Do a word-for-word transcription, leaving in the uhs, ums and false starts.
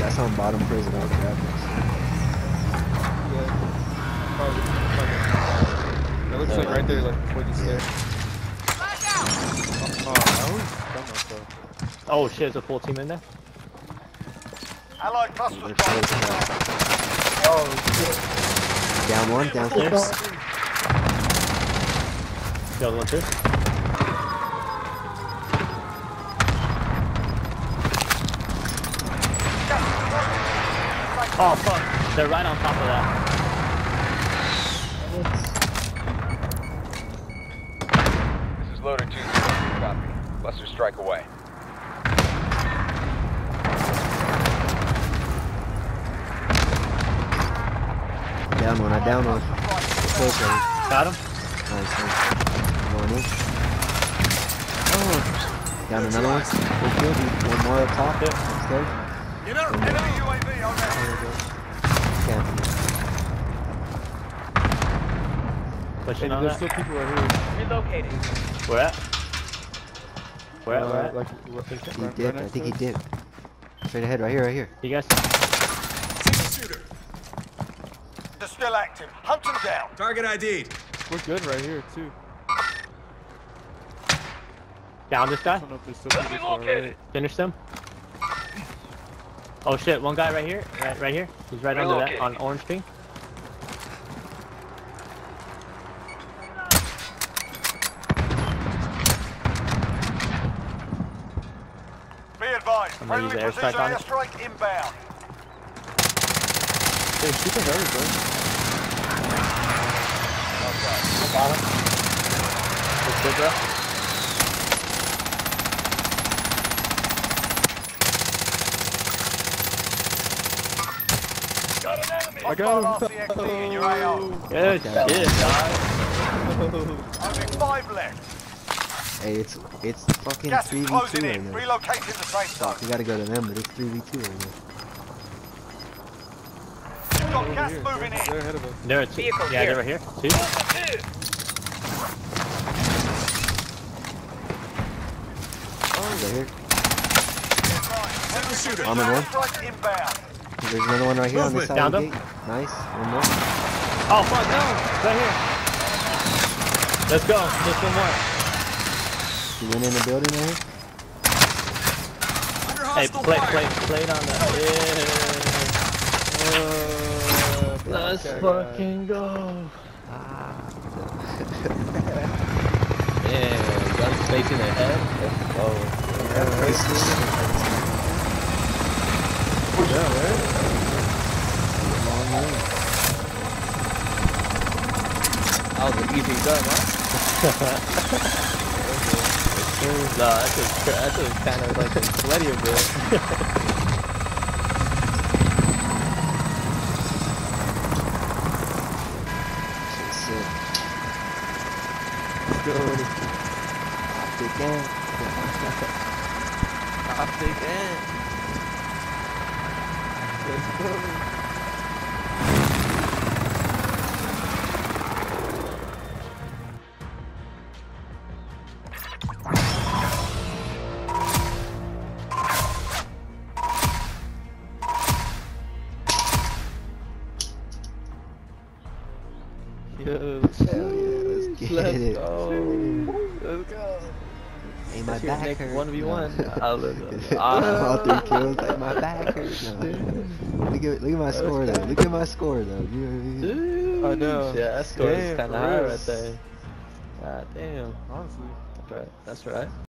That's on bottom prison out there. Yeah. Probably. That looks like right there, like before you stairs. Oh, I always done myself. Oh shit, there's a full team in there? Allied cluster strike. Oh shit. Down one, down six. The other one too. Oh fuck, they're right on top of that. This is loader two, copy. Lesser strike away. Down one, I down one. Got him. Nice, nice. Oh. Down another one. One more up top, upstairs. You know, enemy U A V on that. Yeah. Pushing hey, on there's that. There's still people right here. Relocating. Where at? Where at? Uh, like, he right, dipped. Right I think he dipped. Straight ahead, right here, right here. You guys. Single shooter. They're still active. Hunt them down. Target I D'd. We're good right here, too. Down this guy. I don't know if there's still people already. Finish them. Oh shit, one guy right here, right, right here. He's right under that, on orange ping. Be advised, friendly precision airstrike inbound. Hey, shoot the very good. Okay, bottom. Let's go, bro. I got him! Oh. Good shit, guys! Only five left! Hey, it's, it's fucking three v two right now. Relocating the safe zone. We gotta go to them, but it's three v two right now. You've got gas moving in! They're ahead of us. They're at two. Yeah, they're right here. Two. Oh, they're here. I'm in one. There's another one right here on this side of the gate. Nice. One more. Oh fuck no! Right here. Let's go. Just one more. He went in the building right here. Hey, play, play, play on that. Yeah. Uh, Let's okay, fucking guys. go. Ah. Yeah, gun's facing ahead. Oh. Yeah. Yeah, right? That was an easy gun, huh? Nah, that's just, that's just kind of like a sweaty bit. Shit's sick. Let's go. Optic in. Optic in. Yo, hell yeah, let's get let's it. Go. Let's go. Hey, my back hurts. one v one. I love it. All three kills, like my back hurts. No. Look at, look at my score though. Look at my score though. You know what I mean? I know. Yeah, that score damn, is kind of high right there. God damn. Honestly. That's right. That's right.